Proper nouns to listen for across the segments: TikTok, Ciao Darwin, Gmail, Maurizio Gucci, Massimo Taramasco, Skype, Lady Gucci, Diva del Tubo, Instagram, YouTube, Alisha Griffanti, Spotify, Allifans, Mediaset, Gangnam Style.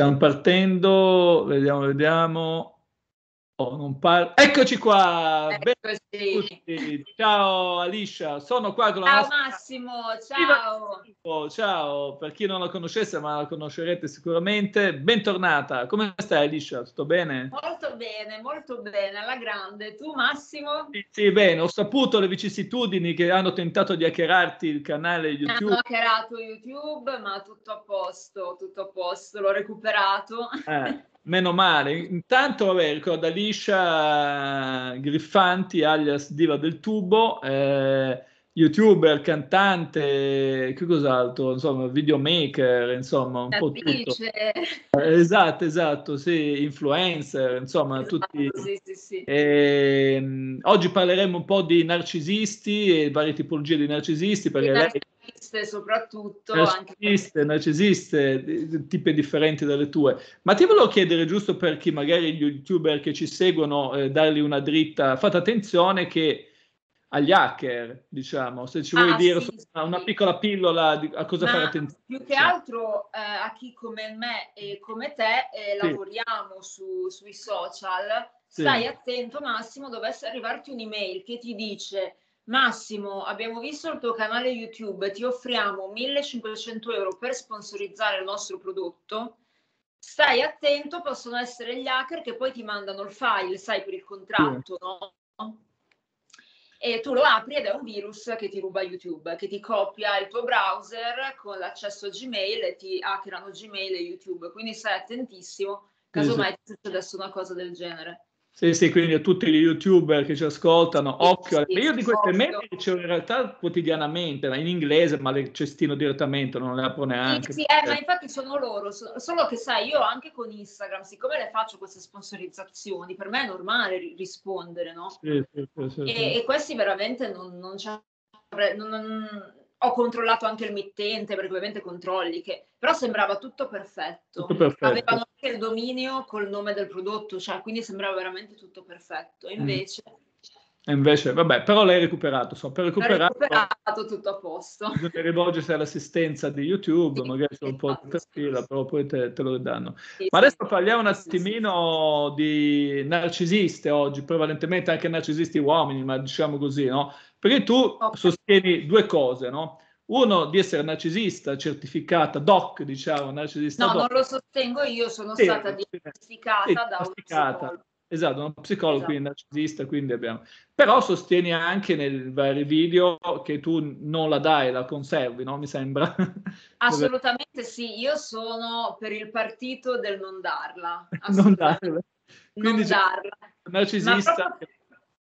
Stiamo partendo, vediamo. Oh, non eccoci qua. Eccoci. Ciao Alisha, sono qua con la ciao Massimo, ciao. Diva. Ciao, per chi non la conoscesse, ma la conoscerete sicuramente. Bentornata. Come stai Alisha? Tutto bene? Molto bene, alla grande. Tu Massimo? Sì, bene. Ho saputo le vicissitudini che hanno tentato di hackerarti il canale YouTube. Hanno hackerato YouTube, ma tutto a posto, l'ho recuperato. Meno male. Intanto, vabbè, ricordo Alisha Griffanti, alias Diva del Tubo, youtuber, cantante, che cos'altro, insomma, videomaker, insomma, un po' tutto. Esatto, sì, influencer, insomma, esatto, tutti. Sì. Oggi parleremo un po' di narcisisti e varie tipologie di narcisisti, perché lei... soprattutto narcisiste, tipi differenti dalle tue. Ma ti volevo chiedere, giusto per chi magari gli youtuber che ci seguono, dargli una dritta, fate attenzione che agli hacker, diciamo, se ci vuoi dire una piccola pillola di, a cosa fare attenzione. Più che altro a chi come me e come te lavoriamo sui social, stai attento Massimo, dovesse arrivarti un'email che ti dice: Massimo, abbiamo visto il tuo canale YouTube, ti offriamo 1.500 euro per sponsorizzare il nostro prodotto. Stai attento, possono essere gli hacker che poi ti mandano il file, sai, per il contratto, no? E tu lo apri ed è un virus che ti ruba YouTube, che ti copia il tuo browser con l'accesso a Gmail e ti hackerano Gmail e YouTube. Quindi stai attentissimo, casomai ti succedesse una cosa del genere. Sì, quindi a tutti gli youtuber che ci ascoltano, occhio. Io di queste mail le ricevo in realtà quotidianamente, ma in inglese, ma le cestino direttamente, non le apro neanche. Ma infatti sono loro, solo che sai, io anche con Instagram, siccome le faccio queste sponsorizzazioni, per me è normale rispondere, no? E questi veramente non c'è... Ho controllato anche il mittente, perché ovviamente controlli, però sembrava tutto perfetto. Avevano anche il dominio col nome del prodotto, cioè, quindi sembrava veramente tutto perfetto. Invece, vabbè, però l'hai recuperato. Per recuperarlo, tutto a posto. Bisogna rivolgersi all'assistenza di YouTube, sì, magari sono un po' di trasfila, però poi te lo danno. Ma adesso parliamo un attimino di narcisiste oggi, prevalentemente anche narcisisti uomini, ma diciamo così, no? Perché tu sostieni due cose, no? Uno, di essere narcisista certificata, doc, diciamo, narcisista. No, non lo sostengo io, sono stata diagnosticata da un psicologo, quindi narcisista, quindi abbiamo... Però sostieni anche nei vari video che tu non la dai, la conservi, no? Mi sembra. Assolutamente sì, io sono per il partito del non darla. Narcisista...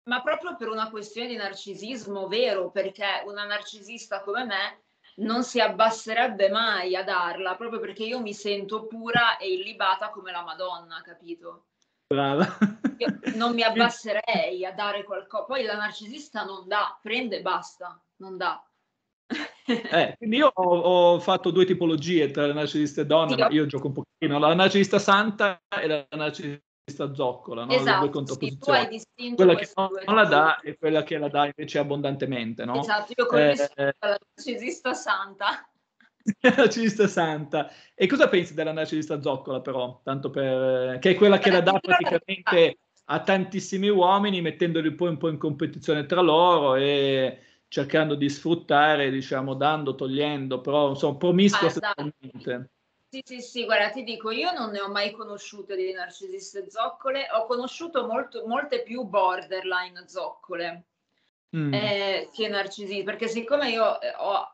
Ma proprio per una questione di narcisismo vero, perché una narcisista come me non si abbasserebbe mai a darla, proprio perché io mi sento pura e illibata come la Madonna, capito? Brava. Io non mi abbasserei a dare qualcosa, poi la narcisista non dà, prende e basta, non dà. Quindi io ho fatto due tipologie tra le narcisiste donne, ma io gioco un pochino, la narcisista santa e la narcisista zoccola, no? Esatto, sì, tu hai distinto quella che non la dà e quella che la dà invece abbondantemente, no? Esatto, io conosco la narcisista santa. La narcisista santa. E cosa pensi della narcisista zoccola però? Tanto per... che è quella che la dà praticamente a tantissimi uomini, mettendoli poi un po' in competizione tra loro e cercando di sfruttare, diciamo, dando, togliendo, però insomma promiscua sessualmente. Sì, guarda, ti dico, io non ne ho mai conosciute di narcisiste zoccole, ho conosciuto molte più borderline zoccole che narcisiste, perché siccome io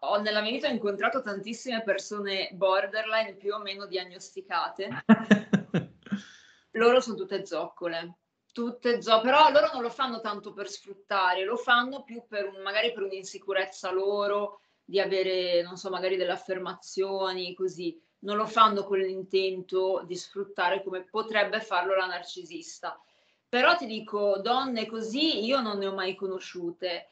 ho nella mia vita incontrato tantissime persone borderline più o meno diagnosticate, loro sono tutte zoccole. Però loro non lo fanno tanto per sfruttare, lo fanno più per magari per un'insicurezza loro, di avere, non so, magari delle affermazioni, così. Non lo fanno con l'intento di sfruttare come potrebbe farlo la narcisista. Però ti dico, donne così io non ne ho mai conosciute.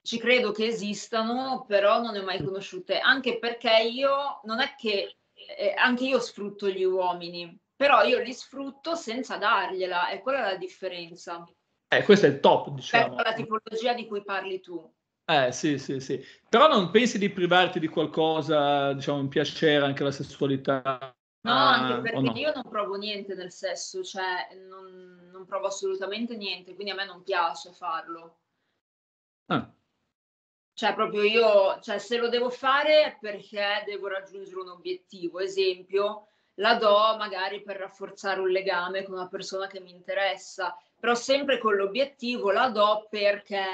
Ci credo che esistano, però non ne ho mai conosciute. Anche perché io, non è che, anche io sfrutto gli uomini, però io li sfrutto senza dargliela, e quella è la differenza. Questo è il top, diciamo. Questa è la tipologia di cui parli tu. Sì. Però non pensi di privarti di qualcosa, diciamo, un piacere, anche la sessualità? No, anche perché no? Io non provo niente nel sesso, cioè non provo assolutamente niente, quindi a me non piace farlo. Ah. Cioè proprio io, cioè se lo devo fare è perché devo raggiungere un obiettivo, esempio, la do magari per rafforzare un legame con una persona che mi interessa, però sempre con l'obiettivo la do perché...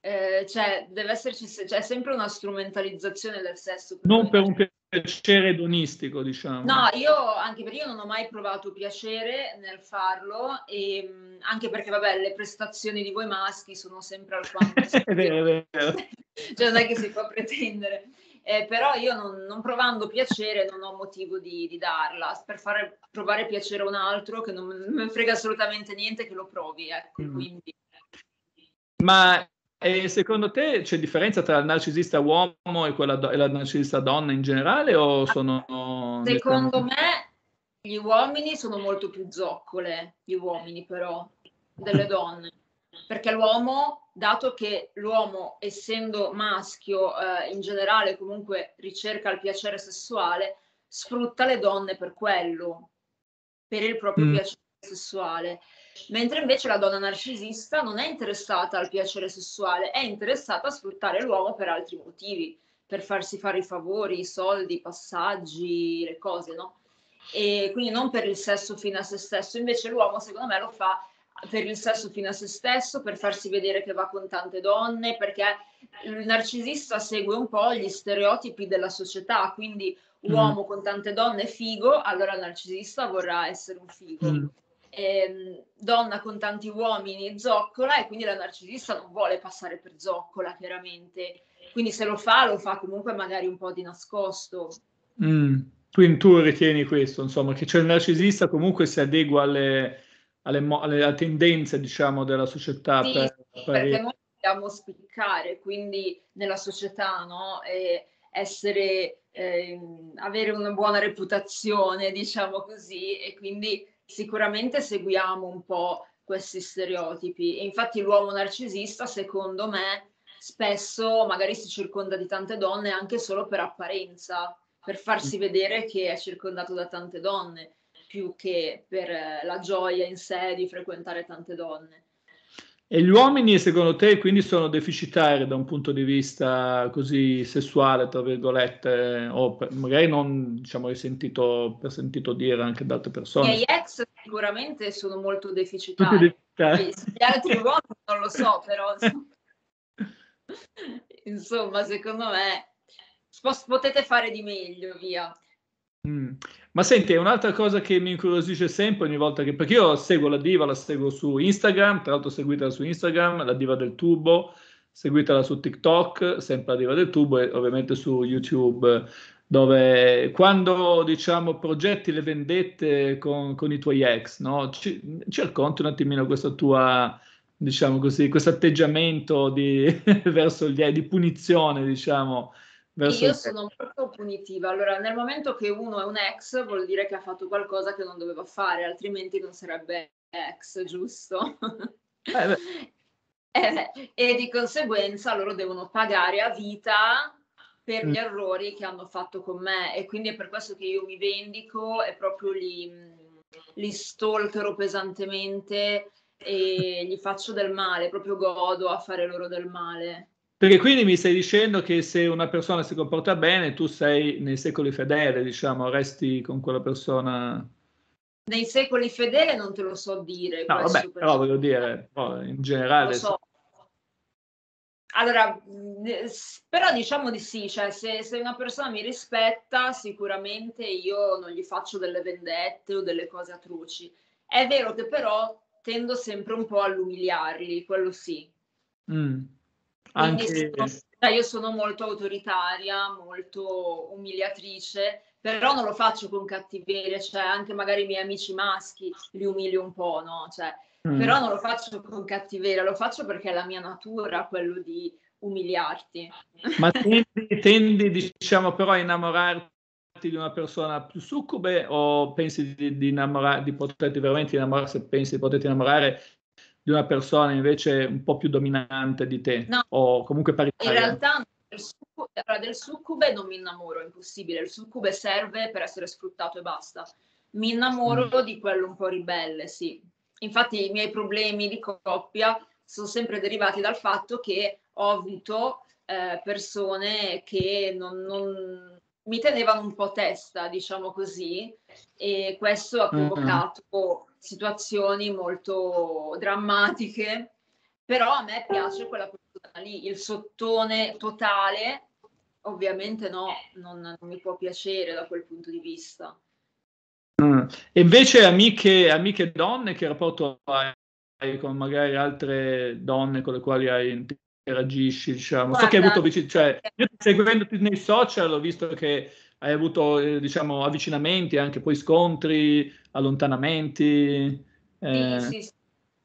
cioè deve esserci sempre una strumentalizzazione del sesso, non per un piacere edonistico, diciamo. No, io anche perché io non ho mai provato piacere nel farlo, e anche perché vabbè, le prestazioni di voi maschi sono sempre alquanto è vero. Cioè non è che si può pretendere, però io non provando piacere non ho motivo di darla per fare provare piacere a un altro che non mi frega assolutamente niente che lo provi, ecco. Quindi ma e secondo te c'è differenza tra il narcisista uomo e la narcisista donna in generale, o sono... Secondo me gli uomini sono molto più zoccole, gli uomini però, delle donne, perché l'uomo, dato che l'uomo essendo maschio in generale comunque ricerca il piacere sessuale, sfrutta le donne per quello, per il proprio piacere sessuale, mentre invece la donna narcisista non è interessata al piacere sessuale, è interessata a sfruttare l'uomo per altri motivi, per farsi fare i favori, i soldi, i passaggi, le cose, no? E quindi non per il sesso fino a se stesso, invece l'uomo secondo me lo fa per il sesso fino a se stesso, per farsi vedere che va con tante donne, perché il narcisista segue un po' gli stereotipi della società, quindi uomo con tante donne è figo, allora il narcisista vorrà essere un figo. Donna con tanti uomini zoccola, e quindi la narcisista non vuole passare per zoccola, chiaramente, quindi se lo fa comunque magari un po' di nascosto. Tu ritieni questo, insomma, che cioè il narcisista comunque si adegua alle tendenze, diciamo, della società? Sì, perché noi dobbiamo spiccare, quindi nella società, no? Avere una buona reputazione, diciamo così, e quindi sicuramente seguiamo un po' questi stereotipi. E infatti l'uomo narcisista, secondo me, spesso magari si circonda di tante donne anche solo per apparenza, per farsi vedere che è circondato da tante donne, più che per la gioia in sé di frequentare tante donne. E gli uomini, secondo te, quindi sono deficitari da un punto di vista così sessuale, tra virgolette, o magari non, diciamo, ho sentito dire anche da altre persone? Gli ex sicuramente sono molto deficitari. Gli altri uomini non lo so, però insomma, secondo me potete fare di meglio, via. Ma senti, un'altra cosa che mi incuriosisce sempre ogni volta che, perché io seguo la diva, la seguo su Instagram, tra l'altro seguitela su Instagram, la Diva del Tubo, seguitela su TikTok, sempre la Diva del Tubo, e ovviamente su YouTube, dove quando, diciamo, progetti le vendette con i tuoi ex, no? Ci racconti un attimino questa tua, diciamo così, questo atteggiamento verso gli ex, di punizione, diciamo. Io sono molto punitiva. Allora, nel momento che uno è un ex, vuol dire che ha fatto qualcosa che non doveva fare, altrimenti non sarebbe ex, giusto? E di conseguenza loro devono pagare a vita per gli errori che hanno fatto con me, e quindi è per questo che io mi vendico e proprio li stalkero pesantemente e gli faccio del male, proprio godo a fare loro del male. Perché quindi mi stai dicendo che se una persona si comporta bene, tu sei nei secoli fedele, diciamo, resti con quella persona? Nei secoli fedele non te lo so dire. No, vabbè, però voglio dire, in generale... Lo so. Allora, però diciamo di sì, cioè se una persona mi rispetta, sicuramente io non gli faccio delle vendette o delle cose atroci. È vero che però tendo sempre un po' all'umiliarli, quello sì. Anche... Io sono molto autoritaria, molto umiliatrice, però non lo faccio con cattiveria, cioè anche magari i miei amici maschi li umilio un po', no? Cioè, però non lo faccio con cattiveria, lo faccio perché è la mia natura, quello di umiliarti. Ma tendi, diciamo, però a innamorarti di una persona più succube, o pensi di poterti veramente innamorare, se pensi di poterti innamorare di una persona invece un po' più dominante di te, no, o comunque paritaria? In realtà del succube non mi innamoro, è impossibile. Il succube serve per essere sfruttato e basta. Mi innamoro di quello un po' ribelle, sì. Infatti i miei problemi di coppia sono sempre derivati dal fatto che ho avuto persone che non mi tenevano un po' testa, diciamo così, e questo ha provocato situazioni molto drammatiche, però a me piace quella persona lì. Il sottone totale ovviamente no, non mi può piacere da quel punto di vista. E invece amiche donne, che rapporto hai con magari altre donne con le quali interagisci, diciamo? Guarda, so che hai avuto io seguendoti nei social ho visto che hai avuto diciamo avvicinamenti, anche poi scontri, allontanamenti. Sì.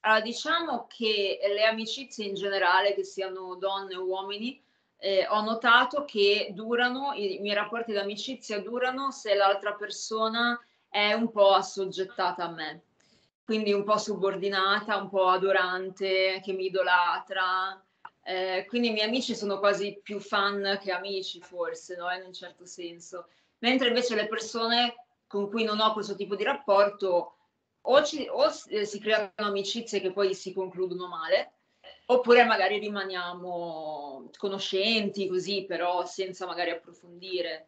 Allora, diciamo che le amicizie in generale, che siano donne o uomini, ho notato che durano, i miei rapporti di amicizia durano se l'altra persona è un po' assoggettata a me, quindi un po' subordinata, un po' adorante, che mi idolatra. Quindi i miei amici sono quasi più fan che amici, forse, no? In un certo senso. Mentre invece le persone con cui non ho questo tipo di rapporto o si creano amicizie che poi si concludono male, oppure magari rimaniamo conoscenti così, però senza magari approfondire.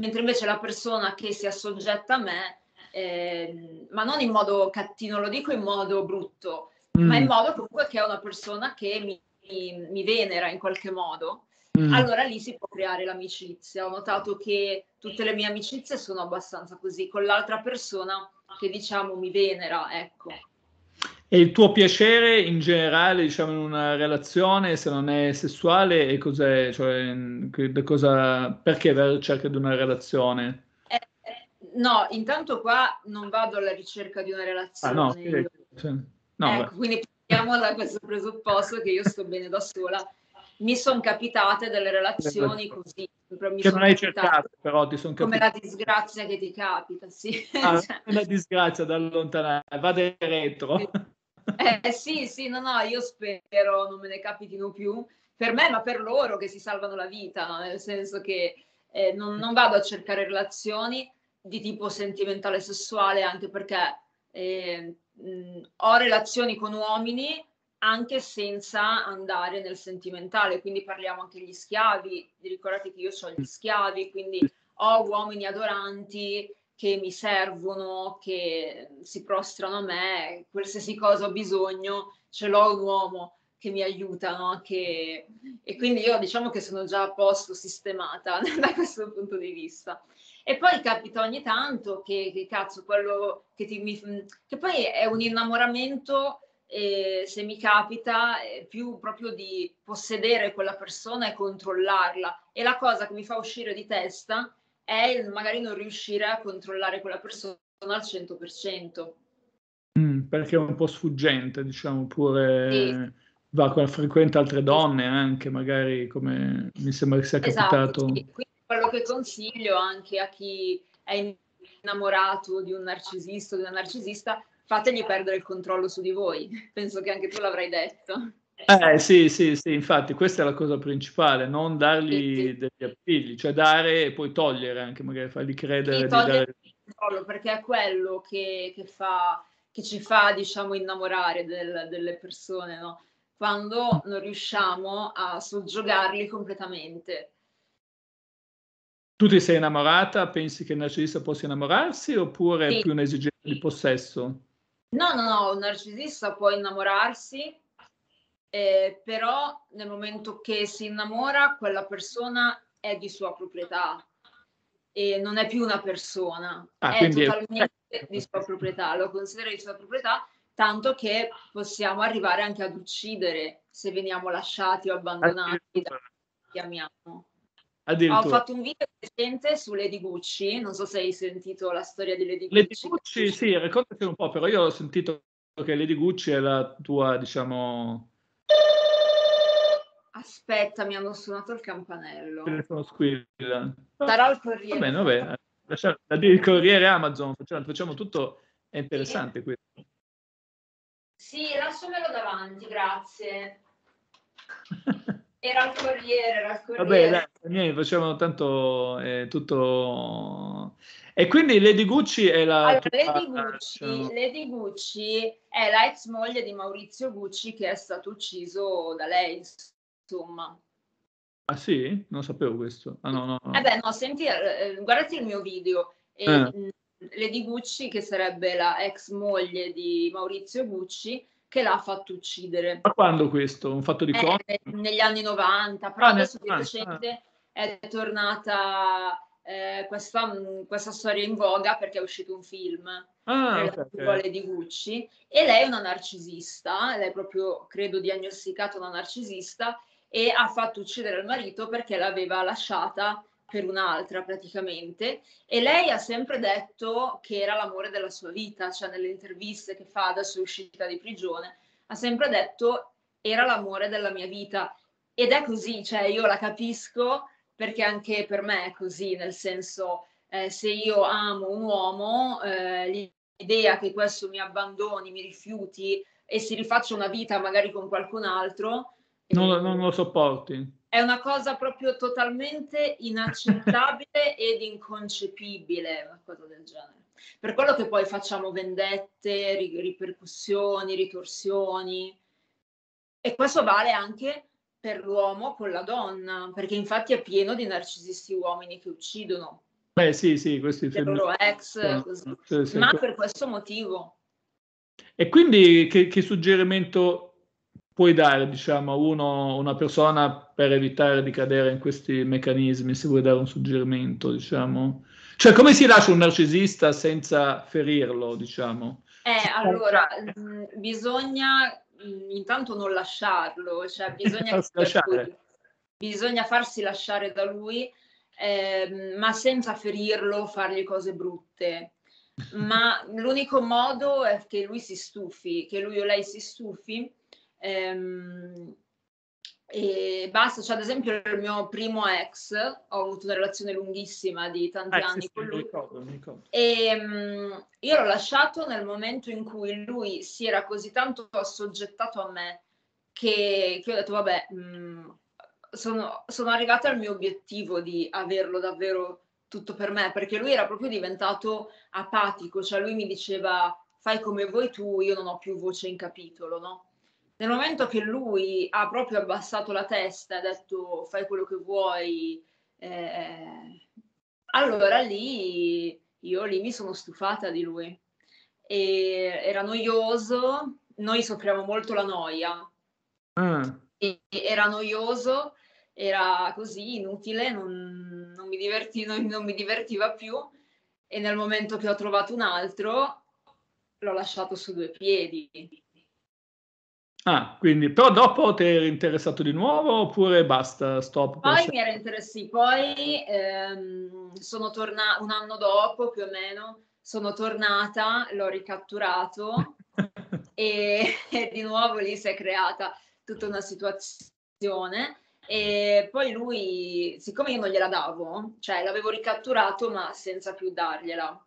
Mentre invece la persona che si assoggetta a me, ma non in modo cattivo, non lo dico in modo brutto, ma in modo comunque che è una persona che mi venera in qualche modo, allora lì si può creare l'amicizia. Ho notato che tutte le mie amicizie sono abbastanza così, con l'altra persona che diciamo mi venera, ecco. E il tuo piacere in generale, diciamo, in una relazione, se non è sessuale, e cos'è? Cioè, perché cerca di una relazione? No, intanto qua non vado alla ricerca di una relazione. Ah, no, ecco, quindi partiamo da questo presupposto che io sto bene da sola. Mi sono capitate delle relazioni così. Che non hai cercato, però ti sono capitate. Come la disgrazia che ti capita, sì. Ah, una disgrazia da allontanare, vada retro. Sì, no, io spero non me ne capitino più, per me ma per loro che si salvano la vita, no? Nel senso che non vado a cercare relazioni di tipo sentimentale sessuale, anche perché ho relazioni con uomini anche senza andare nel sentimentale, quindi parliamo anche degli schiavi, ricordate che io ho gli schiavi, quindi ho uomini adoranti che mi servono, che si prostrano a me, qualsiasi cosa ho bisogno, ce l'ho un uomo che mi aiuta, no? E quindi io diciamo che sono già a posto, sistemata da questo punto di vista. E poi capita ogni tanto che cazzo, quello che poi è un innamoramento, se mi capita, è più proprio di possedere quella persona e controllarla. E la cosa che mi fa uscire di testa è il magari non riuscire a controllare quella persona al 100%. Perché è un po' sfuggente, diciamo, pure sì. Frequenta altre donne anche, magari, come mi sembra che sia capitato. Esatto, sì. Quindi quello che consiglio anche a chi è innamorato di un narcisista o di una narcisista, fategli perdere il controllo su di voi. Penso che anche tu l'avrai detto. Sì, infatti questa è la cosa principale, non dargli degli appigli, cioè dare e poi togliere anche, magari fargli credere di dare il controllo, perché è quello che ci fa, diciamo, innamorare delle persone, no? Quando non riusciamo a soggiogarli completamente. Tu ti sei innamorata? Pensi che il narcisista possa innamorarsi oppure è più un'esigenza di possesso? No, un narcisista può innamorarsi, però nel momento che si innamora quella persona è di sua proprietà e non è più una persona, è totalmente di sua proprietà, lo considera di sua proprietà, tanto che possiamo arrivare anche ad uccidere se veniamo lasciati o abbandonati da chi amiamo. Ho fatto un video recente su Lady Gucci, non so se hai sentito la storia di Lady Gucci. Lady Gucci, sì, raccontaci un po', però io ho sentito che Lady Gucci è la tua, diciamo... Aspetta, mi hanno suonato il campanello. Il telefono squilla. Sarà il corriere. Va bene, il corriere Amazon, facciamo tutto, è interessante questo. Sì, lasciamelo davanti, grazie. Era il Corriere, era il Corriere. Vabbè, dai, facevano tanto tutto... E quindi Lady Gucci è la... Allora, Lady Gucci è la ex moglie di Maurizio Gucci che è stato ucciso da lei, insomma. Ah sì? Non sapevo questo. Ah no, no, no. Eh beh, no, senti, guardati il mio video. Lady Gucci, che sarebbe la ex moglie di Maurizio Gucci, che l'ha fatto uccidere. Ma quando questo? Un fatto di cosa? Negli anni 90, però adesso di recente è tornata questa storia in voga perché è uscito un film di Gucci, e lei è una narcisista, lei è proprio, credo, diagnosticata una narcisista, e ha fatto uccidere il marito perché l'aveva lasciata per un'altra praticamente, e lei ha sempre detto che era l'amore della sua vita, cioè nelle interviste che fa adesso è uscita di prigione, ha sempre detto era l'amore della mia vita, ed è così, cioè io la capisco perché anche per me è così, nel senso se io amo un uomo, l'idea che questo mi abbandoni, mi rifiuti e si rifaccia una vita magari con qualcun altro... Non lo sopporti. È una cosa proprio totalmente inaccettabile ed inconcepibile, una cosa del genere. Per quello che poi facciamo vendette, ripercussioni, ritorsioni. E questo vale anche per l'uomo con la donna, perché infatti è pieno di narcisisti uomini che uccidono. Beh sì, sì, questi... Il loro ex, così. Sì, ma per questo motivo. E quindi che suggerimento... puoi dare, diciamo, a una persona per evitare di cadere in questi meccanismi, se vuoi dare un suggerimento, diciamo? Cioè, come si lascia un narcisista senza ferirlo, diciamo? Allora, bisogna intanto non lasciarlo, cioè bisogna farsi lasciare da lui, ma senza ferirlo, fargli cose brutte. Ma l'unico modo è che lui si stufi, che lui o lei si stufi, e basta. Cioè, ad esempio, il mio primo ex, ho avuto una relazione lunghissima di tanti anni con lui, mi ricordo. E io l'ho lasciato nel momento in cui lui si era così tanto assoggettato a me che ho detto vabbè, sono arrivata al mio obiettivo di averlo davvero tutto per me, perché lui era proprio diventato apatico, cioè lui mi diceva fai come vuoi tu, io non ho più voce in capitolo, no? Nel momento che lui ha proprio abbassato la testa e ha detto fai quello che vuoi, allora lì io mi sono stufata di lui. E era noioso, noi soffriamo molto la noia, e era noioso, era così inutile, non mi divertiva più, e nel momento che ho trovato un altro l'ho lasciato su due piedi. Ah, quindi, però dopo ti eri interessato di nuovo oppure basta, stop? Poi mi era interessato, poi sono tornata un anno dopo più o meno, sono tornata, l'ho ricatturato e di nuovo lì si è creata tutta una situazione, e poi lui, siccome io non gliela davo, cioè l'avevo ricatturato ma senza più dargliela.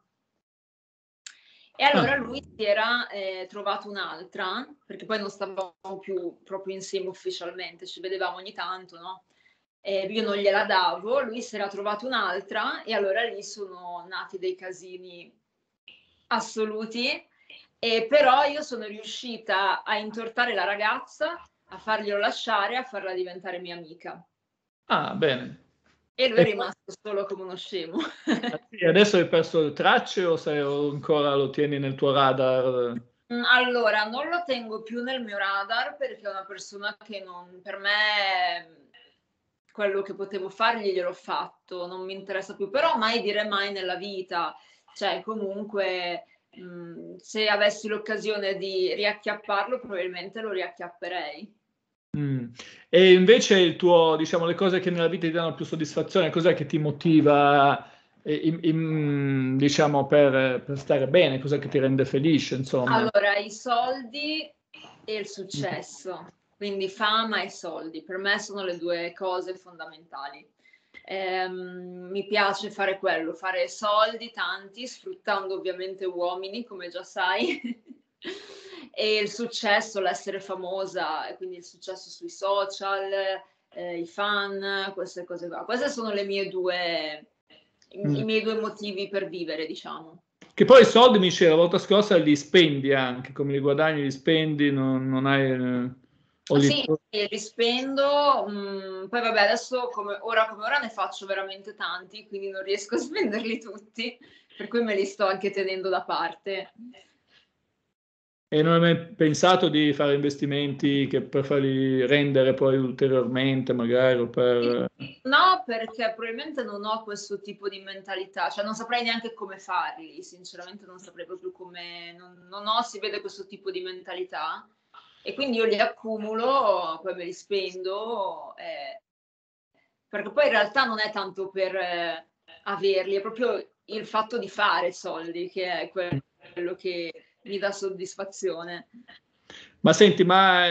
E allora lui si era trovato un'altra, perché poi non stavamo più proprio insieme ufficialmente, ci vedevamo ogni tanto, no? Io non gliela davo, lui si era trovato un'altra, e allora lì sono nati dei casini assoluti, e però io sono riuscita a intortare la ragazza, a farglielo lasciare, a farla diventare mia amica. Ah, bene. E lui è rimasto solo come uno scemo. Adesso hai perso tracce o ancora lo tieni nel tuo radar? Allora, non lo tengo più nel mio radar perché è una persona che non... Per me quello che potevo fargli gliel'ho fatto, non mi interessa più. Però mai dire mai nella vita. Cioè, comunque, se avessi l'occasione di riacchiapparlo, probabilmente lo riacchiapperei. E invece il tuo, diciamo, le cose che nella vita ti danno più soddisfazione, cos'è che ti motiva, diciamo, per stare bene, cos'è che ti rende felice, insomma? Allora, i soldi e il successo, quindi fama e soldi, per me sono le due cose fondamentali. Mi piace fare quello, fare soldi tanti, sfruttando ovviamente uomini, come già sai. e il successo, l'essere famosa, e quindi il successo sui social, i fan, queste cose qua. Queste sono le mie due, i miei due motivi per vivere, diciamo. Che poi i soldi, Michele, la volta scorsa li spendi anche, come li guadagni li spendi, non hai... Sì, li spendo, poi vabbè adesso come ora ne faccio veramente tanti, quindi non riesco a spenderli tutti, per cui me li sto anche tenendo da parte. E non hai mai pensato di fare investimenti che per farli rendere poi ulteriormente magari? O per... No, perché probabilmente non ho questo tipo di mentalità, cioè non saprei neanche come farli, sinceramente non saprei proprio come, non ho, si vede questo tipo di mentalità e quindi io li accumulo, poi me li spendo, perché poi in realtà non è tanto per averli, è proprio il fatto di fare soldi che è quello che... mi dà soddisfazione. Ma senti, ma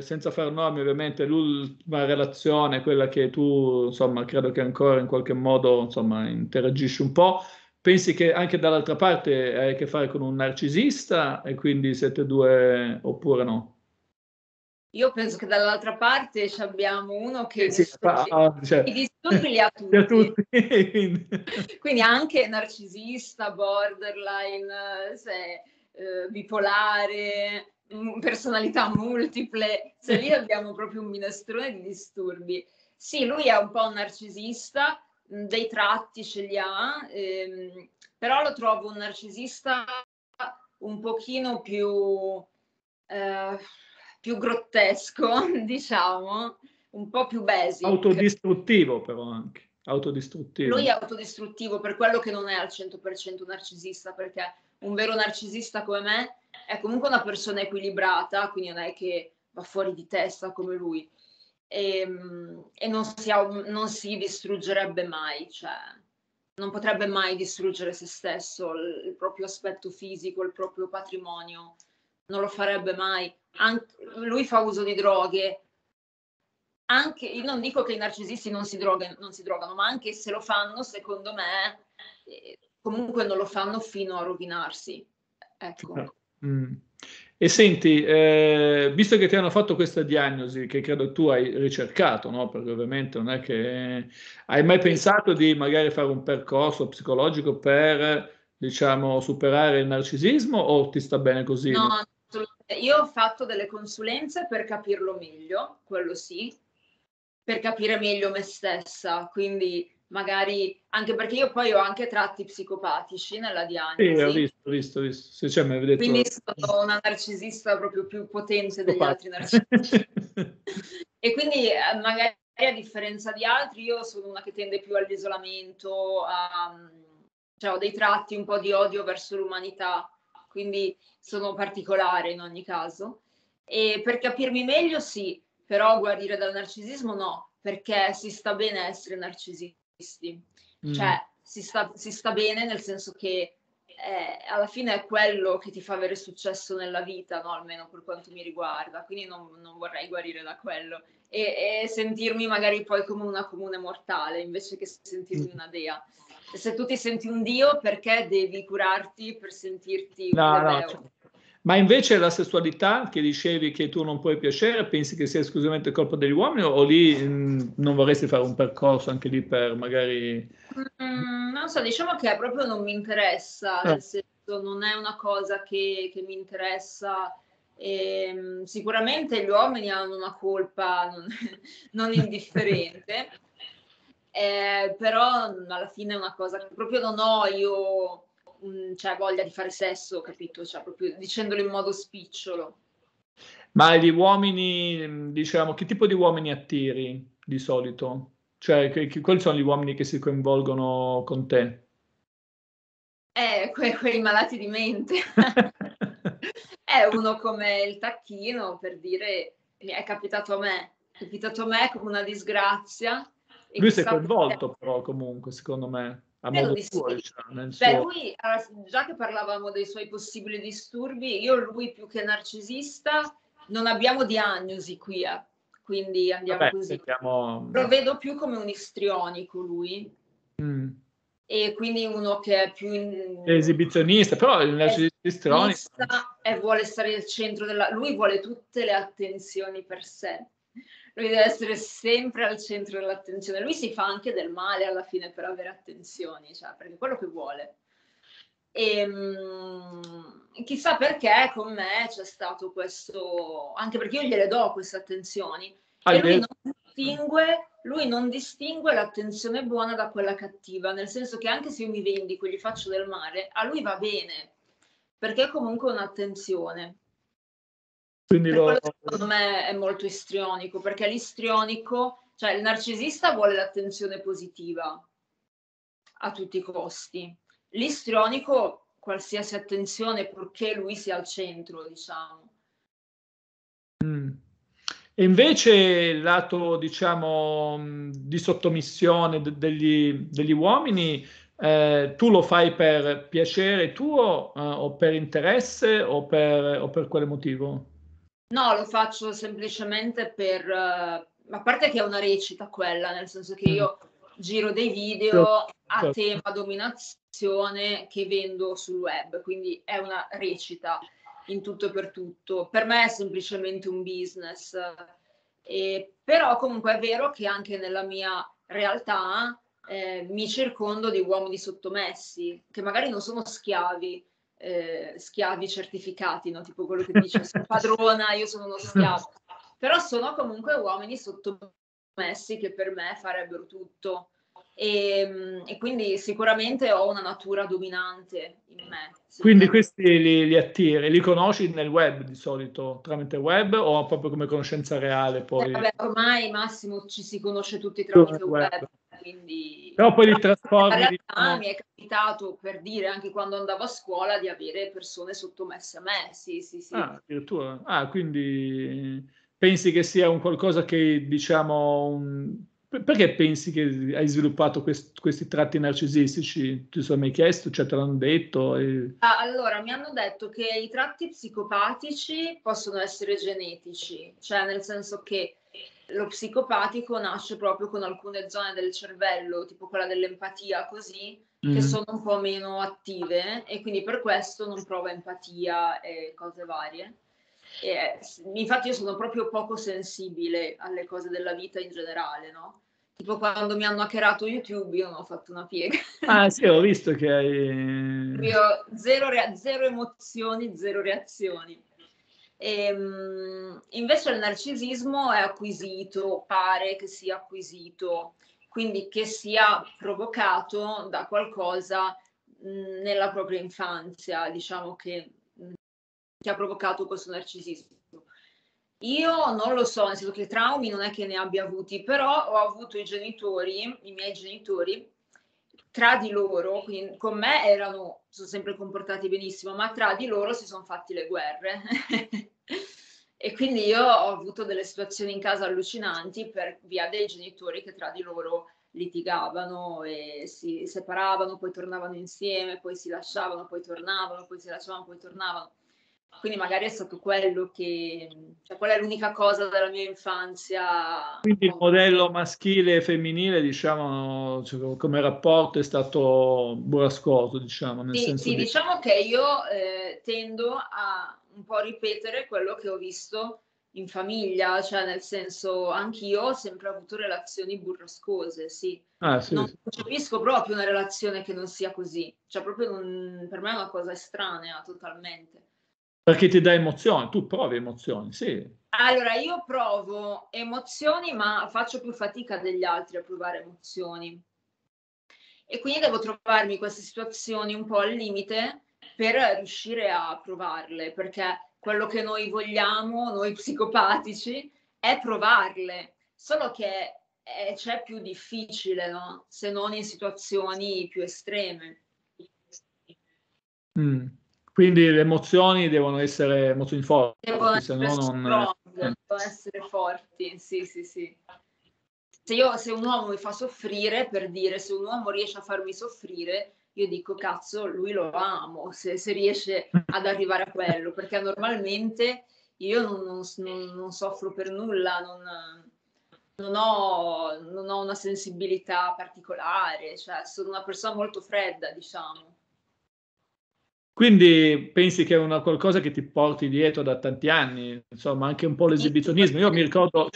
senza far nomi ovviamente, l'ultima relazione, quella che tu insomma credo che ancora in qualche modo insomma interagisci un po', pensi che anche dall'altra parte hai a che fare con un narcisista e quindi siete due oppure no? Io penso che dall'altra parte ci abbiamo uno che i disturbi li ha tutti. Quindi anche narcisista, borderline, bipolare, personalità multiple, lì abbiamo proprio un minestrone di disturbi. Sì, lui è un po' un narcisista, dei tratti ce li ha, però lo trovo un narcisista un pochino più grottesco, diciamo, un po' più basic. Autodistruttivo però anche. Autodistruttivo. Lui è autodistruttivo, per quello che non è al 100% narcisista, perché un vero narcisista come me è comunque una persona equilibrata, quindi non è che va fuori di testa come lui, e non si distruggerebbe mai, cioè non potrebbe mai distruggere se stesso, il proprio aspetto fisico, il proprio patrimonio, non lo farebbe mai. Lui fa uso di droghe, anche, io non dico che i narcisisti non si drogano, ma anche se lo fanno, secondo me... comunque non lo fanno fino a rovinarsi, ecco. E senti, visto che ti hanno fatto questa diagnosi, che credo tu hai ricercato, no? Perché ovviamente non è che... Hai mai pensato di magari fare un percorso psicologico per, diciamo, superare il narcisismo o ti sta bene così? No, assolutamente. Io ho fatto delle consulenze per capirlo meglio, quello sì, per capire meglio me stessa, quindi... magari, anche perché io poi ho anche tratti psicopatici nella diagnosi. Sì, ho visto. Sì, cioè, mi avevi detto... Quindi sono una narcisista proprio più potente degli altri narcisisti. E quindi magari a differenza di altri io sono una che tende più all'isolamento, cioè ho dei tratti un po' di odio verso l'umanità, quindi sono particolare in ogni caso. E per capirmi meglio sì, però guarire dal narcisismo no, perché si sta bene a essere narcisisti. Cioè si sta bene nel senso che alla fine è quello che ti fa avere successo nella vita, no? Almeno per quanto mi riguarda, quindi non vorrei guarire da quello e sentirmi magari poi come una comune mortale invece che sentirmi una dea. Se tu ti senti un dio, perché devi curarti per sentirti un... Ma invece la sessualità, che dicevi che tu non puoi piacere, pensi che sia esclusivamente colpa degli uomini o lì non vorresti fare un percorso anche lì per magari... non so, diciamo che proprio non mi interessa, nel senso non è una cosa che mi interessa. Sicuramente gli uomini hanno una colpa non indifferente, però alla fine è una cosa che proprio non ho io... cioè voglia di fare sesso, capito? Cioè, proprio dicendolo in modo spicciolo. Ma gli uomini, diciamo, che tipo di uomini attiri di solito? Cioè, quali sono gli uomini che si coinvolgono con te? Quelli malati di mente. Uno come il tacchino, per dire, è capitato a me come una disgrazia. E lui si è coinvolto però comunque, secondo me. Lui, già che parlavamo dei suoi possibili disturbi, io lui più che narcisista non abbiamo diagnosi qui, quindi andiamo così. Lo vedo più come un istrionico lui, e quindi uno che è più esibizionista, però il narcisista istrionico e vuole stare al centro della... Lui vuole tutte le attenzioni per sé. Lui deve essere sempre al centro dell'attenzione. Lui si fa anche del male alla fine per avere attenzioni, cioè perché quello che vuole. E chissà perché con me c'è stato questo... Anche perché io gliele do queste attenzioni. Ah, e lui non distingue... Lui non distingue l'attenzione buona da quella cattiva, nel senso che anche se io mi vendico e gli faccio del male, a lui va bene, perché comunque è un'attenzione. Quindi lo... Secondo me è molto istrionico, perché l'istrionico, cioè il narcisista vuole l'attenzione positiva a tutti i costi. L'istrionico, qualsiasi attenzione, purché lui sia al centro, diciamo. E invece il lato, diciamo, di sottomissione degli uomini, tu lo fai per piacere tuo o per interesse o per quale motivo? No, lo faccio semplicemente per... a parte che è una recita quella, nel senso che io giro dei video a tema dominazione che vendo sul web, quindi è una recita. In tutto e per tutto. Per me è semplicemente un business. Però comunque è vero che anche nella mia realtà mi circondo di uomini sottomessi, che magari non sono schiavi, schiavi certificati, no? Tipo quello che dice, sono padrona, io sono uno schiavo. Però sono comunque uomini sottomessi che per me farebbero tutto. E quindi sicuramente ho una natura dominante in me. Quindi questi li attiri, li conosci nel web di solito, tramite web o proprio come conoscenza reale? Poi? Vabbè, ormai Massimo ci si conosce tutti tramite web. Quindi... Però poi li trasformi. In realtà mi è capitato, per dire, anche quando andavo a scuola, di avere persone sottomesse a me. Sì, sì, sì. Ah, addirittura. Ah, quindi pensi che sia un qualcosa che, diciamo... Perché pensi che hai sviluppato questi tratti narcisistici? Ti sono mai chiesto, cioè te l'hanno detto? Allora, mi hanno detto che i tratti psicopatici possono essere genetici, cioè nel senso che lo psicopatico nasce proprio con alcune zone del cervello, tipo quella dell'empatia così, che sono un po' meno attive e quindi per questo non prova empatia e cose varie. Infatti io sono proprio poco sensibile alle cose della vita in generale, no? Tipo quando mi hanno hackerato YouTube io non ho fatto una piega. Ah sì, ho visto che hai... Io zero emozioni, zero reazioni. Invece il narcisismo è acquisito, pare che sia acquisito, quindi che sia provocato da qualcosa nella propria infanzia, diciamo che ha provocato questo narcisismo. Io non lo so, nel senso che traumi non è che ne abbia avuti, però ho avuto i miei genitori, tra di loro, quindi con me sono sempre comportati benissimo, ma tra di loro si sono fatti le guerre. E quindi io ho avuto delle situazioni in casa allucinanti per via dei genitori che tra di loro litigavano e si separavano, poi tornavano insieme, poi si lasciavano, poi tornavano, poi si lasciavano, poi tornavano. Quindi magari è stato quello che... Cioè, quella è l'unica cosa della mia infanzia. Quindi il modello maschile e femminile, diciamo, cioè, come rapporto è stato burrascoso, diciamo. Nel senso sì, diciamo che io tendo a un po' ripetere quello che ho visto in famiglia, cioè nel senso, anch'io ho sempre avuto relazioni burrascose, sì. Ah, sì, non capisco proprio una relazione che non sia così. Cioè, proprio per me è una cosa estranea, totalmente. Perché ti dà emozioni, tu provi emozioni, sì. Allora, io provo emozioni, ma faccio più fatica degli altri a provare emozioni. E quindi devo trovarmi queste situazioni un po' al limite per riuscire a provarle, perché quello che noi vogliamo, noi psicopatici, è provarle. Solo che c'è più difficile, no? Se non in situazioni più estreme. Quindi le emozioni devono essere emozioni forti, devono essere forti, sì, sì, sì. Se un uomo mi fa soffrire, per dire, se un uomo riesce a farmi soffrire, io dico, cazzo, lui lo amo, se riesce ad arrivare a quello, perché normalmente io non soffro per nulla, non ho una sensibilità particolare, cioè sono una persona molto fredda, diciamo. Quindi pensi che è una qualcosa che ti porti dietro da tanti anni, insomma, anche un po' l'esibizionismo. Io mi ricordo,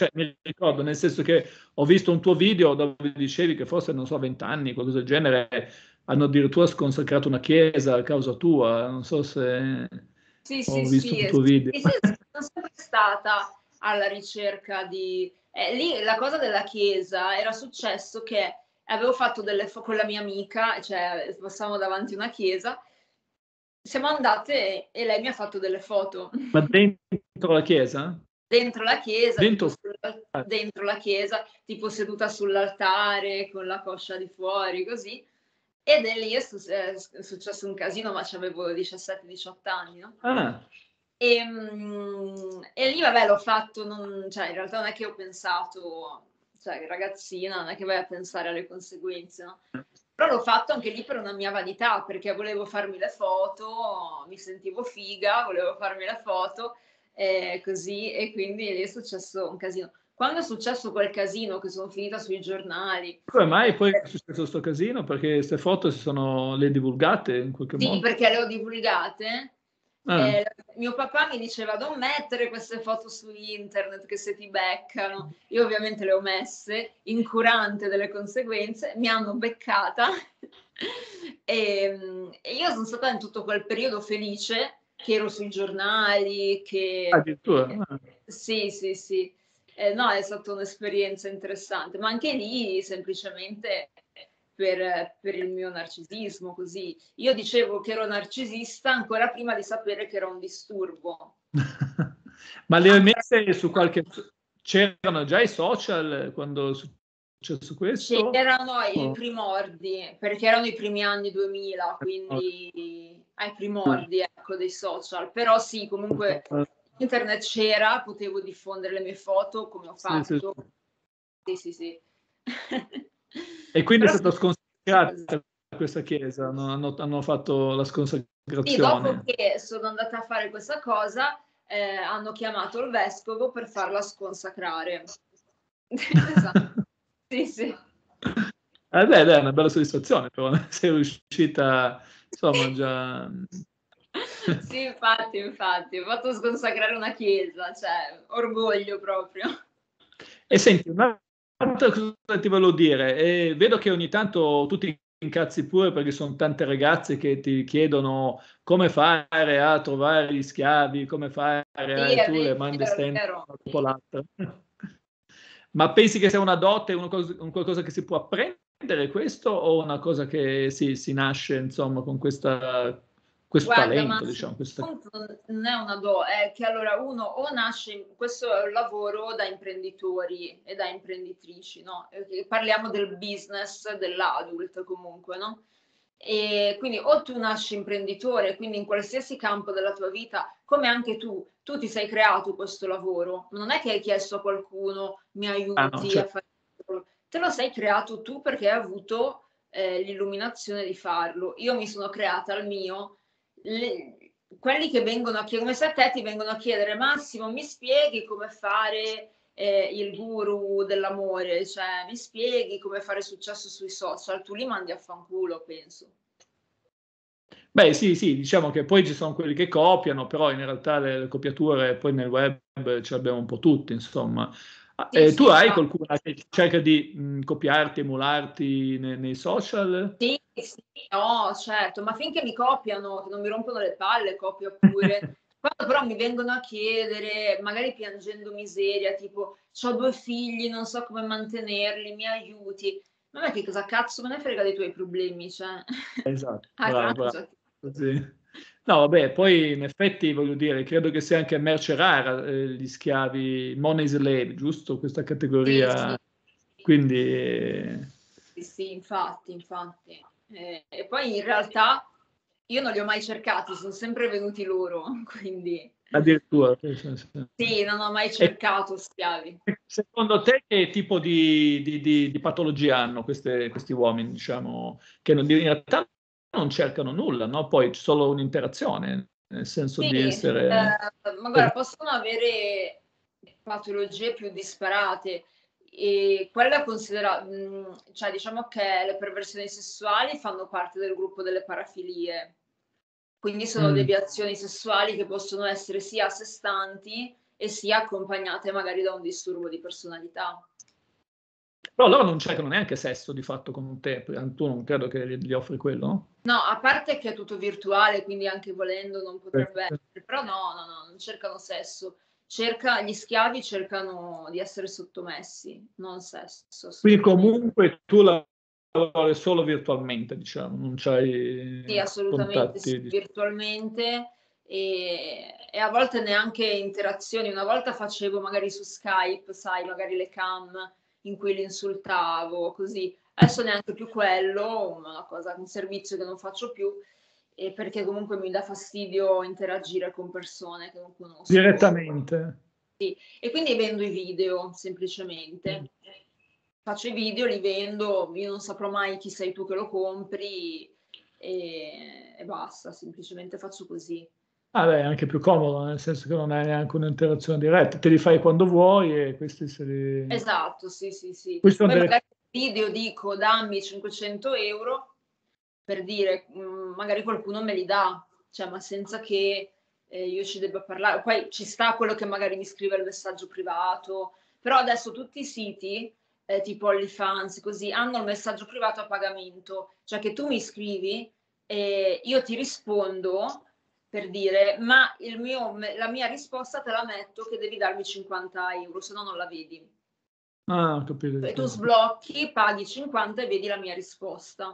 nel senso che ho visto un tuo video dove dicevi che forse, non so, 20 anni, qualcosa del genere, hanno addirittura sconsacrato una chiesa a causa tua, non so se ho visto il tuo video. Sì, sono sempre stata alla ricerca di... lì la cosa della chiesa era successo che avevo fatto delle foto con la mia amica, cioè passavamo davanti a una chiesa, siamo andate e lei mi ha fatto delle foto. Ma dentro la chiesa? Dentro la chiesa, dentro la chiesa, tipo seduta sull'altare con la coscia di fuori, così. Ed è lì è successo un casino, ma avevo 17-18 anni, no? Ah. E lì, vabbè, l'ho fatto, cioè in realtà non è che ho pensato, cioè ragazzina, non è che vai a pensare alle conseguenze, no? Però l'ho fatto anche lì per una mia vanità, perché volevo farmi le foto, mi sentivo figa, volevo farmi le foto, così, e quindi lì è successo un casino. Quando è successo quel casino, che sono finita sui giornali... Come mai poi è successo questo casino? Perché queste foto le divulgate in qualche modo? Sì, perché le ho divulgate. Ah. Mio papà mi diceva, non mettere queste foto su internet che se ti beccano. Io ovviamente le ho messe, incurante delle conseguenze, mi hanno beccata e io sono stata in tutto quel periodo felice, che ero sui giornali, che... Addirittura? Sì. No, è stata un'esperienza interessante, ma anche lì semplicemente... Per il mio narcisismo, così. Io dicevo che ero narcisista ancora prima di sapere che era un disturbo. Ma le ho messe su qualche... C'erano già i social quando è successo questo? C'erano i primordi, perché erano i primi anni 2000, quindi ai primordi, ecco, dei social. Però sì, comunque internet c'era, potevo diffondere le mie foto come ho fatto. Sì. E quindi però è stata sconsacrata questa chiesa, hanno fatto la consacrazione. Sì, dopo che sono andata a fare questa cosa, hanno chiamato il vescovo per farla sconsacrare. Esatto. Sì. Beh, è una bella soddisfazione, però sei riuscita, insomma, già... Sì, infatti, ho fatto sconsacrare una chiesa, cioè, orgoglio proprio. E senti, cosa ti volevo dire? Vedo che ogni tanto tu ti incazzi pure perché sono tante ragazze che ti chiedono come fare a trovare gli schiavi, come fare a tu le mandi l'altro. Ma pensi che sia una dote, un qualcosa che si può apprendere questo, o una cosa che si nasce, insomma, con questo talento, diciamo? Non è una dote, è che allora uno o nasce, questo è un lavoro da imprenditori e da imprenditrici, no? Parliamo del business dell'adult comunque, no? E quindi o tu nasci imprenditore, quindi in qualsiasi campo della tua vita, come anche tu ti sei creato questo lavoro, non è che hai chiesto a qualcuno mi aiuti a fare questo, te lo sei creato tu perché hai avuto l'illuminazione di farlo. Io mi sono creata il mio. Quelli che vengono a chiedere, come se a te ti vengono a chiedere Massimo mi spieghi come fare il guru dell'amore, cioè mi spieghi come fare successo sui social, tu li mandi a fanculo, penso. Beh sì, diciamo che poi ci sono quelli che copiano, però in realtà le copiature poi nel web ce le abbiamo un po' tutti, insomma. Tu hai qualcuno che cerca di copiarti, emularti nei social? Sì, no, certo, ma finché mi copiano, che non mi rompono le palle, copio pure. Quando però mi vengono a chiedere, magari piangendo miseria, tipo, c'ho 2 figli, non so come mantenerli, mi aiuti. Ma a me che cosa cazzo me ne frega dei tuoi problemi, cioè. Esatto, bravo. Sì. No, vabbè, poi in effetti voglio dire, credo che sia anche merce rara gli schiavi, money slave, giusto? Questa categoria, sì. Quindi... Sì, infatti. E poi in realtà io non li ho mai cercati, sono sempre venuti loro, quindi... Addirittura? Sì, non ho mai cercato schiavi. Secondo te che tipo di patologia hanno questi uomini, diciamo, che in realtà non cercano nulla, no? Poi c'è solo un'interazione, nel senso di essere... ma guarda, possono avere patologie più disparate, e quella considera, cioè diciamo che le perversioni sessuali fanno parte del gruppo delle parafilie, Quindi sono deviazioni sessuali che possono essere sia a sé stanti e sia accompagnate magari da un disturbo di personalità. Però loro non cercano neanche sesso di fatto con te, tu non credo che gli offri quello, no? No, a parte che è tutto virtuale, quindi anche volendo non potrebbe essere, però no, non cercano sesso. Gli schiavi cercano di essere sottomessi, non sesso. Quindi comunque tu lavori solo virtualmente, diciamo, non c'hai sì, assolutamente contatti, sì, virtualmente e a volte neanche interazioni. Una volta facevo magari su Skype, sai, magari le cam in cui li insultavo, così. Adesso neanche più quello, una cosa, un servizio che non faccio più, e perché comunque mi dà fastidio interagire con persone che non conosco. Direttamente? Sì, e quindi vendo i video, semplicemente. Faccio i video, li vendo, io non saprò mai chi sei tu che lo compri e basta, semplicemente faccio così. Ah beh, è anche più comodo, nel senso che non hai neanche un'interazione diretta, te li fai quando vuoi e questi se li... Esatto, sì. Poi magari nel video dico dammi 500 euro per dire, magari qualcuno me li dà, cioè ma senza che io ci debba parlare. Poi ci sta quello che magari mi scrive il messaggio privato, però adesso tutti i siti, tipo Allifans, così, hanno il messaggio privato a pagamento, cioè che tu mi scrivi e io ti rispondo... per dire, ma la mia risposta te la metto che devi darmi 50 euro, se no non la vedi. Ah, ho capito. E tu sblocchi, paghi 50 e vedi la mia risposta.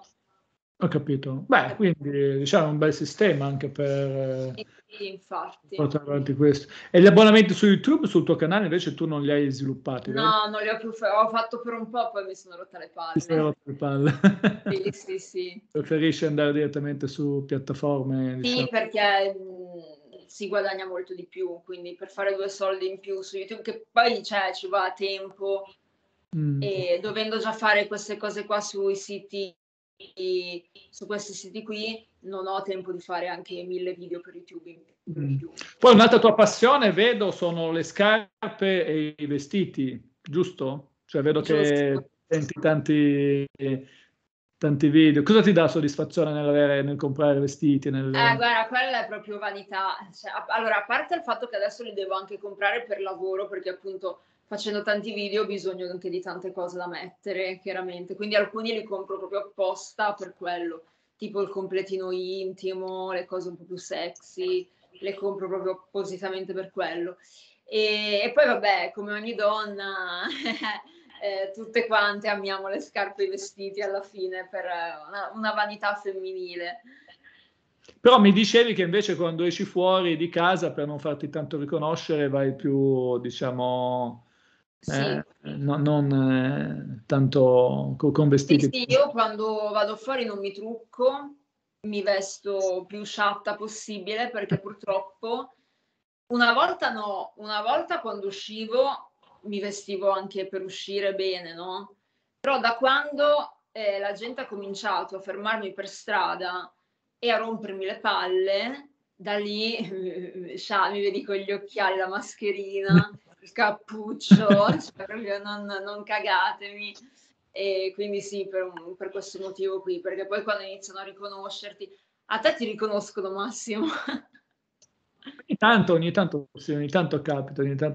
Ho capito. Beh, quindi diciamo un bel sistema anche per sì, infatti. Portare avanti questo. E gli abbonamenti su YouTube, sul tuo canale, invece tu non li hai sviluppati? No, non li ho più fatti. Ho fatto per un po', poi mi sono rotta le palle. Sì. Preferisci andare direttamente su piattaforme? Diciamo. Sì, perché si guadagna molto di più, quindi per fare 2 soldi in più su YouTube, che poi cioè, ci va tempo, e dovendo già fare queste cose qua sui siti, su questi siti qui non ho tempo di fare anche 1000 video per YouTube. Poi un'altra tua passione vedo sono le scarpe e i vestiti, giusto? Cioè vedo che senti tanti video. Cosa ti dà soddisfazione nel comprare vestiti? Guarda, quella è proprio vanità. Cioè, allora, a parte il fatto che adesso li devo anche comprare per lavoro, perché appunto facendo tanti video ho bisogno anche di tante cose da mettere, chiaramente. Quindi alcuni li compro proprio apposta per quello, tipo il completino intimo, le cose un po' più sexy, le compro proprio appositamente per quello. E poi vabbè, come ogni donna, tutte quante amiamo le scarpe e i vestiti alla fine per una vanità femminile. Però mi dicevi che invece quando esci fuori di casa, per non farti tanto riconoscere, vai più, diciamo... Sì. Non tanto con vestiti. Sì, io quando vado fuori non mi trucco, mi vesto più sciatta possibile, perché purtroppo una volta quando uscivo mi vestivo anche per uscire bene, no? Però da quando la gente ha cominciato a fermarmi per strada e a rompermi le palle, da lì mi vedi con gli occhiali, la mascherina, il cappuccio, cioè non cagatemi, e quindi sì, per questo motivo qui, perché poi quando iniziano a riconoscerti, a te ti riconoscono, Massimo. Ogni tanto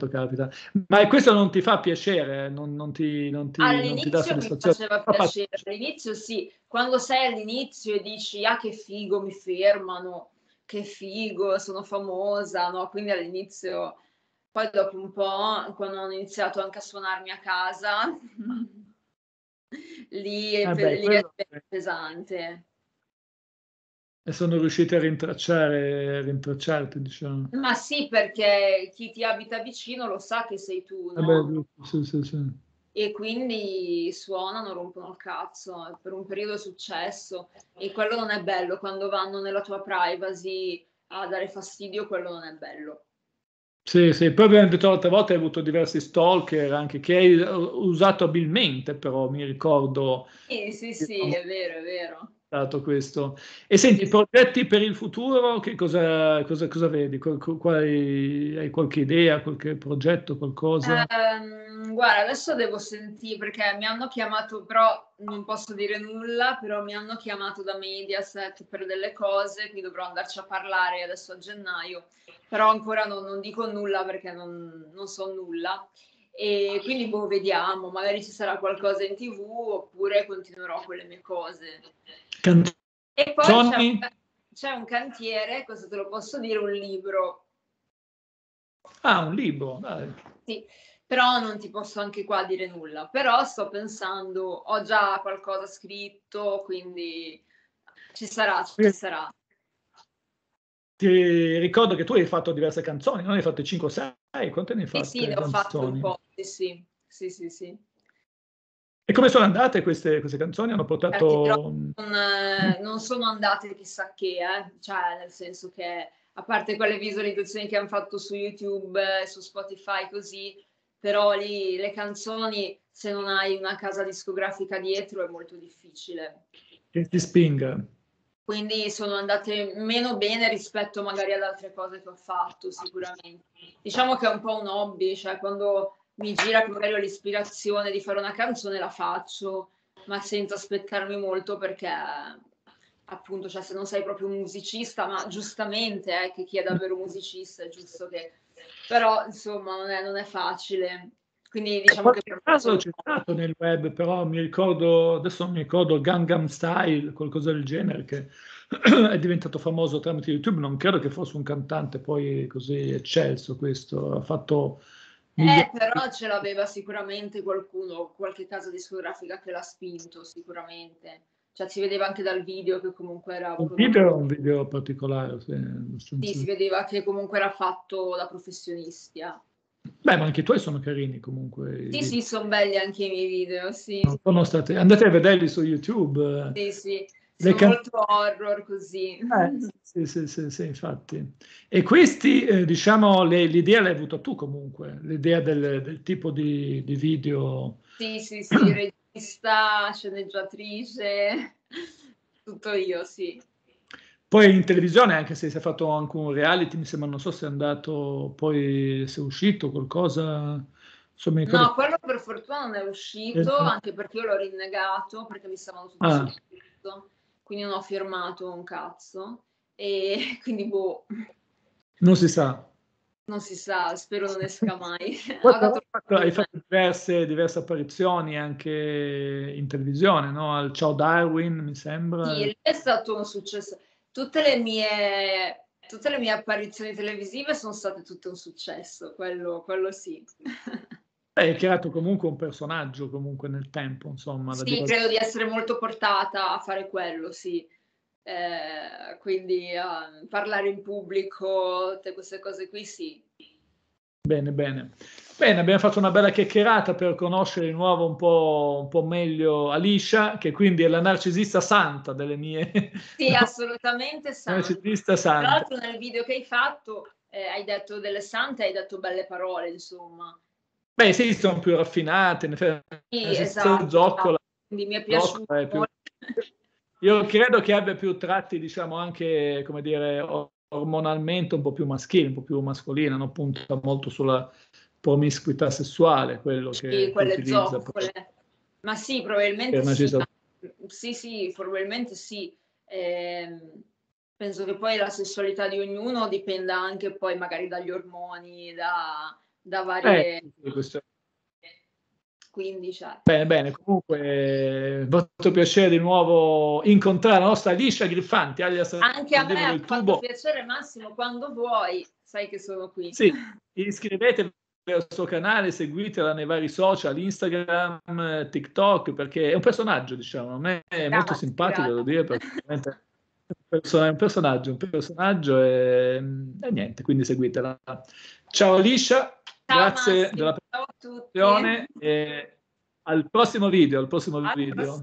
capita. Ma questo non ti fa piacere? Non ti all'inizio non ti dà soddisfazione? Mi faceva piacere, all'inizio sì, quando sei all'inizio e dici, ah che figo, mi fermano, che figo, sono famosa, no? Quindi all'inizio... Poi dopo un po', quando hanno iniziato anche a suonarmi a casa, lì è pesante. E sono riusciti a rintracciarti, diciamo. Ma sì, perché chi ti abita vicino lo sa che sei tu, no? Sì. E quindi suonano, rompono il cazzo. Per un periodo è successo. E quello non è bello, quando vanno nella tua privacy a dare fastidio, quello non è bello. Sì, poi abbiamo detto l'altra volta hai avuto diversi stalker anche che hai usato abilmente, però mi ricordo. Sì, è vero. stato questo. E senti, progetti per il futuro, che cosa vedi? Hai qualche idea, qualche progetto, qualcosa? Guarda, adesso devo sentire, perché mi hanno chiamato, però non posso dire nulla, però mi hanno chiamato da Mediaset per delle cose, quindi dovrò andarci a parlare adesso a gennaio, però ancora non dico nulla perché non so nulla. E quindi boh, vediamo, magari ci sarà qualcosa in TV oppure continuerò con le mie cose. E poi c'è un cantiere, questo te lo posso dire, un libro. Ah, un libro, dai. Sì, però non ti posso anche qua dire nulla, però sto pensando, ho già qualcosa scritto, quindi ci sarà. Ti ricordo che tu hai fatto diverse canzoni, non hai fatto 5 o 6, quante ne hai fatte? Sì, ne ho fatte un po', sì. E come sono andate queste canzoni? Hanno portato... Non sono andate chissà che, cioè nel senso che, a parte quelle visualizzazioni che hanno fatto su YouTube, su Spotify, così, però lì le canzoni, se non hai una casa discografica dietro, è molto difficile. Che ti spinga. Quindi sono andate meno bene rispetto magari ad altre cose che ho fatto, sicuramente. Diciamo che è un po' un hobby, cioè quando mi gira che magari ho l'ispirazione di fare una canzone la faccio, ma senza aspettarmi molto perché appunto, cioè, se non sei proprio un musicista, ma giustamente che chi è davvero musicista è giusto che... Però insomma non è facile. Quindi diciamo che per caso c'è stato nel web, però adesso mi ricordo Gangnam Style, qualcosa del genere, che è diventato famoso tramite YouTube. Non credo che fosse un cantante poi così eccelso questo, ha fatto... però ce l'aveva sicuramente qualcuno, qualche casa discografica che l'ha spinto sicuramente, cioè si vedeva anche dal video che comunque era... Un video particolare, sì, si vedeva che comunque era fatto da professionisti. Beh, ma anche i tuoi sono carini comunque. Sì, sono belli anche i miei video, sì. Andate a vederli su YouTube. Sì, sono molto horror così. Sì, infatti. E questi, diciamo, l'idea l'hai avuta tu comunque, l'idea del tipo di video. Sì, regista, sceneggiatrice, tutto io, sì. Poi in televisione, anche se si è fatto anche un reality, mi sembra, non so se è andato, poi se è uscito qualcosa. Insomma, no, quello per fortuna non è uscito, anche perché io l'ho rinnegato, perché mi stavano tutti sotto, quindi non ho firmato un cazzo, e quindi boh. Non si sa, spero non esca mai. Hai fatto diverse apparizioni anche in televisione, no? Al Ciao Darwin, mi sembra. Sì, è stato un successo. Tutte le mie apparizioni televisive sono state tutte un successo, quello sì. Hai creato comunque un personaggio comunque nel tempo, insomma. Sì, credo di essere molto portata a fare quello, sì. Quindi a parlare in pubblico, tutte queste cose qui, sì. Bene. Bene, abbiamo fatto una bella chiacchierata per conoscere di nuovo un po' meglio Alisha, che quindi è la narcisista santa delle mie... Sì, assolutamente santa. Narcisista santa. Tra l'altro nel video che hai fatto hai detto delle sante, hai detto belle parole, insomma. Beh sì, sono più raffinate, esatto. Zoccola. Quindi mi è piaciuto. Io credo che abbia più tratti, diciamo, anche, come dire, ormonalmente un po' più maschile, un po' più mascolina, non punta molto sulla promiscuità sessuale, quello che quelle zoccole. Ma sì, probabilmente sì. Sì, probabilmente sì. Penso che poi la sessualità di ognuno dipenda anche poi magari dagli ormoni, da varie... Quindi, cioè. Bene, comunque è stato piacere di nuovo incontrare la nostra Alisha Griffanti. Anche a me ha fatto piacere, Massimo, quando vuoi, sai che sono qui. Sì, iscrivetevi al suo canale, seguitela nei vari social, Instagram, TikTok, perché è un personaggio, diciamo, a me è molto simpatico, devo dire, perché è un personaggio e niente, quindi seguitela. Ciao Alisha. Ciao, grazie Massimo, della presentazione e al prossimo video.